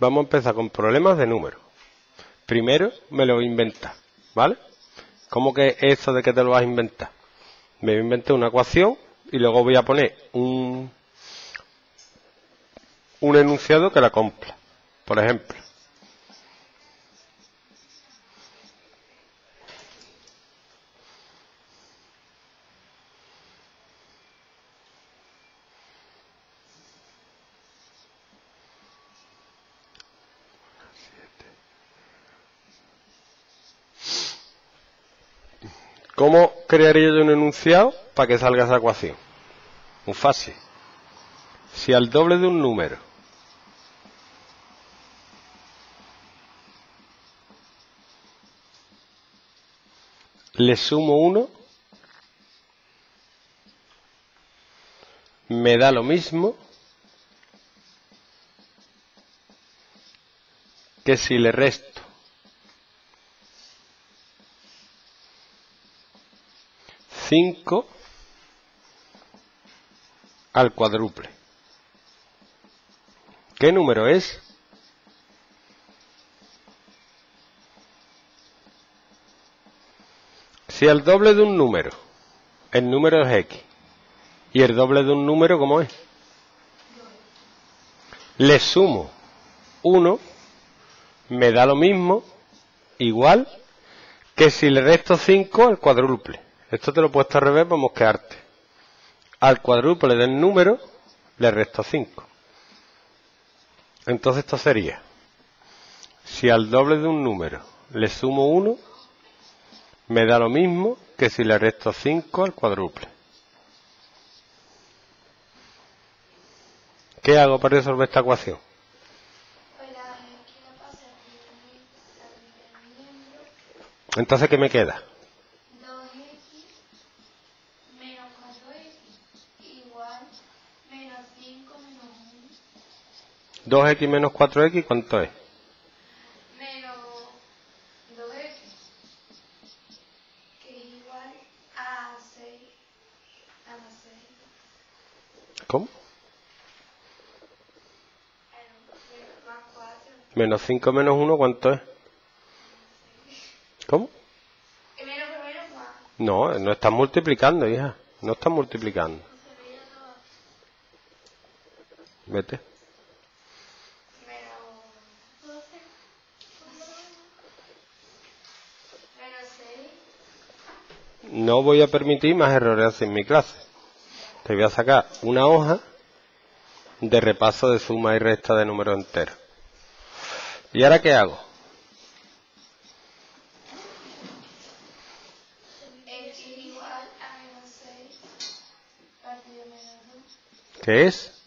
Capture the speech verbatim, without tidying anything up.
vamos a empezar con problemas de número. Primero me lo inventa, ¿vale? ¿Cómo que eso de que te lo vas a inventar? Me voy a inventar una ecuación y luego voy a poner un, un enunciado que la cumpla. Por ejemplo, ¿cómo crearía yo un enunciado para que salga esa ecuación? Muy fácil. Si al doble de un número le sumo uno, me da lo mismo que si le resto. cinco al cuádruple. ¿Qué número es? Si el doble de un número, el número es x, y el doble de un número, ¿cómo es? Le sumo uno, me da lo mismo, igual, que si le resto cinco al cuádruple. Esto te lo he puesto al revés para mosquearte. Al cuádruple del número le resto cinco. Entonces esto sería, si al doble de un número le sumo uno, me da lo mismo que si le resto cinco al cuádruple. ¿Qué hago para resolver esta ecuación? Entonces, ¿qué me queda? dos x menos cuatro x, ¿cuánto es? Menos dos x, que es igual a seis. ¿Cómo? Menos cinco menos uno, ¿cuánto es? ¿Cómo? Menos por menos más. No, no estás multiplicando, hija. No estás multiplicando. Vete. No voy a permitir más errores en mi clase. Te voy a sacar una hoja de repaso de suma y resta de números enteros. ¿Y ahora qué hago? ¿Qué es?